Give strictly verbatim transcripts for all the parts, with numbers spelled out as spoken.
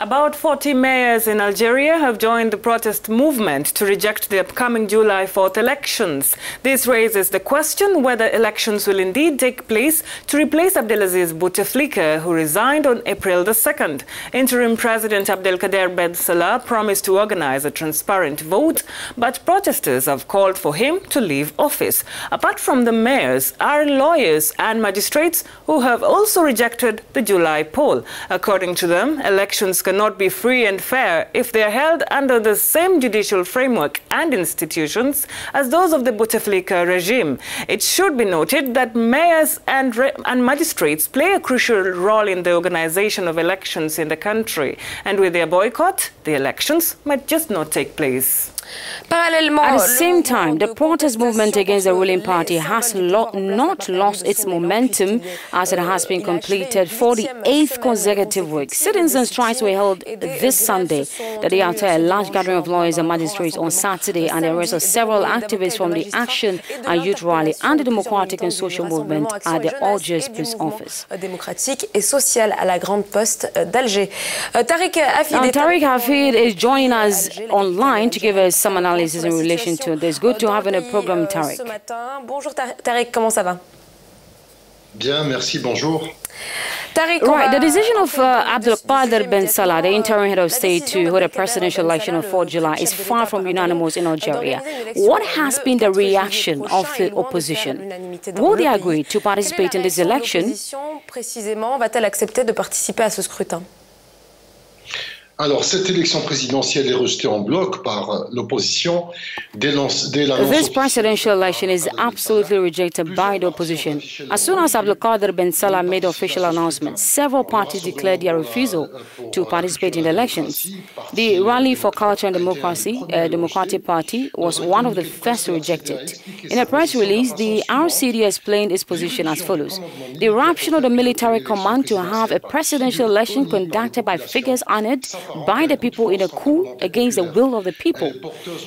About forty mayors in Algeria have joined the protest movement to reject the upcoming July fourth elections. This raises the question whether elections will indeed take place to replace Abdelaziz Bouteflika, who resigned on April the second. Interim President Abdelkader Bensalah promised to organize a transparent vote, but protesters have called for him to leave office. Apart from the mayors are lawyers and magistrates who have also rejected the July poll. According to them, elections cannot be free and fair if they are held under the same judicial framework and institutions as those of the Bouteflika regime. It should be noted that mayors and, and magistrates play a crucial role in the organization of elections in the country, and with their boycott, the elections might just not take place. At the same time, the protest movement against the ruling party has lo not lost its momentum, as it has been completed for the eighth consecutive week. Sit-ins and strikes were held this Sunday, the day after a large gathering of lawyers and magistrates on Saturday, and the arrest of several activists from the Action and Youth Rally and the Democratic and Social Movement at the Algiers Post Office. Now, Tariq Afid is joining us online to give us some analysis in relation to this. Good to have in a program, Tariq. Bonjour Tariq, comment ça va? Bien, merci, bonjour. Right, the decision of uh, Abdelkader Bensalah, the interim head of state, to hold a presidential election on the fourth of July is far from unanimous in Algeria. What has been the reaction of the opposition? Will they agree to participate in this election? Va-t-elle accepter de participer à ce scrutin? Alors, cette élection présidentielle est rejetée en bloc par l'opposition dès l'annonce. This presidential election is absolutely rejected by the opposition. As soon as Abdelkader Bensalah made official announcements, several parties declared their refusal to participate in the elections. The Rally for Culture and Democracy, uh, Democratic Party, was one of the first rejected. In a press release, the R C D explained its position as follows: the option of the military command to have a presidential election conducted by figures honored by the people in a coup against the will of the people.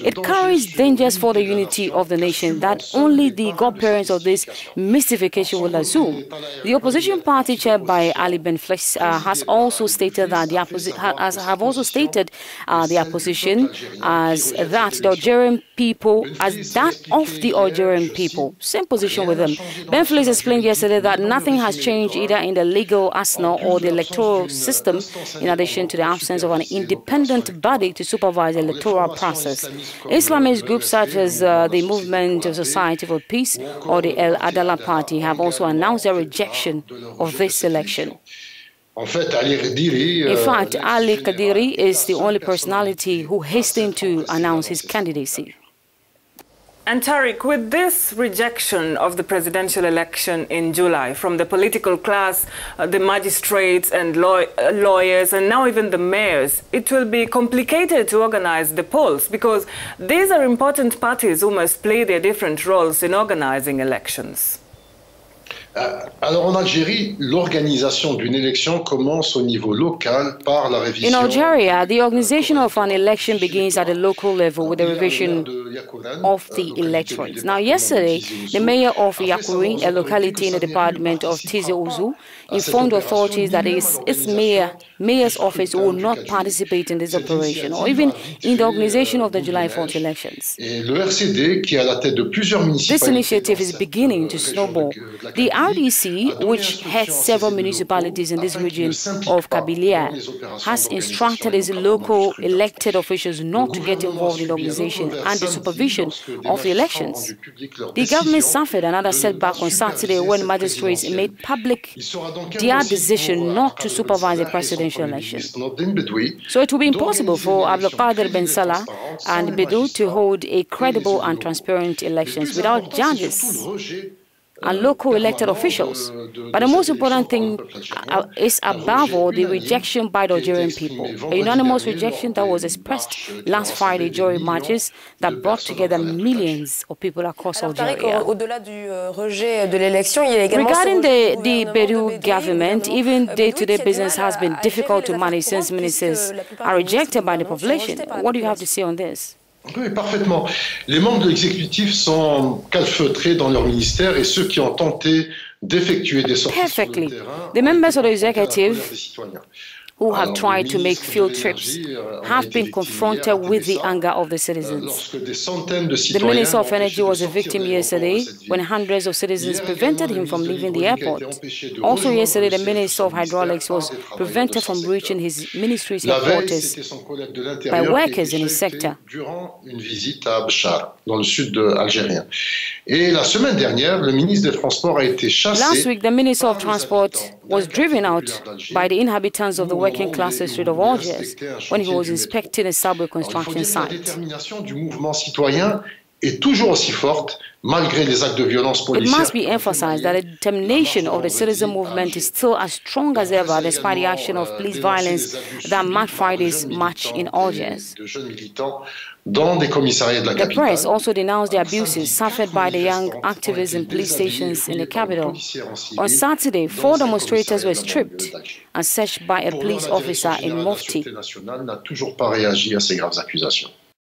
It carries dangers for the unity of the nation that only the godparents of this mystification will assume. The opposition party chaired by Ali Benflis uh, has also stated that the has have also stated uh, the opposition as that the Algerian people as that of the Algerian people. Same position with them. Benflis explained yesterday that nothing has changed either in the legal arsenal or the electoral system, in addition to the absence of an independent body to supervise the electoral process. Islamist groups such as uh, the Movement of Society for Peace or the El Adalah Party have also announced their rejection of this election. In fact, Ali Qadiri is the only personality who hastened to announce his candidacy. And Tariq, with this rejection of the presidential election in July from the political class, uh, the magistrates and law uh, lawyers, and now even the mayors, it will be complicated to organize the polls, because these are important parties who must play their different roles in organizing elections. Alors en Algérie, l'organisation d'une élection commence au niveau local par la révision. In Algeria, the organization of an election begins at the local level with the revision of the electorate. Now, yesterday, the mayor of Yakouren, a locality in the department of Tizi Ouzou, informed authorities that its, its mayor, mayor's office will not participate in this operation or even in the organization of the July fourth elections. This initiative is beginning to snowball. The R D C, which heads several municipalities in this region of Kabylia, has instructed its local elected officials not to get involved in the organization and the supervision of the elections. The government suffered another setback on Saturday when magistrates made public their decision not to supervise the presidential election. So it will be impossible for Abdelkader Bensalah and Bedoui to hold a credible and transparent elections without judges and local elected officials. But the most important thing is, above all, the rejection by the Algerian people, a unanimous rejection that was expressed last Friday during marches that brought together millions of people across Algeria. Regarding the, the Bedoui government, even day-to-day business has been difficult to manage since ministers are rejected by the population. What do you have to say on this? Oui, parfaitement. Les membres de l'exécutif sont calfeutrés dans leur ministère, et ceux qui ont tenté d'effectuer des sorties sur le terrain ont été who have tried to make field trips have been confronted with the anger of the citizens. The Minister of Energy was a victim yesterday when hundreds of citizens prevented him from leaving the airport. Also yesterday, the Minister of Hydraulics was prevented from reaching his ministry's headquarters by workers in his sector. Last week, the Minister of Transport was driven out by the inhabitants of the working class district of Algiers when he was inspecting a subway construction site. It must be emphasized that the determination of the citizen movement is still as strong as ever despite the action of police violence that marked Friday's march in Algiers. The press also denounced the abuses suffered by the young activists in police stations in the capital. On Saturday, four demonstrators were stripped and searched by a police officer in Mofti.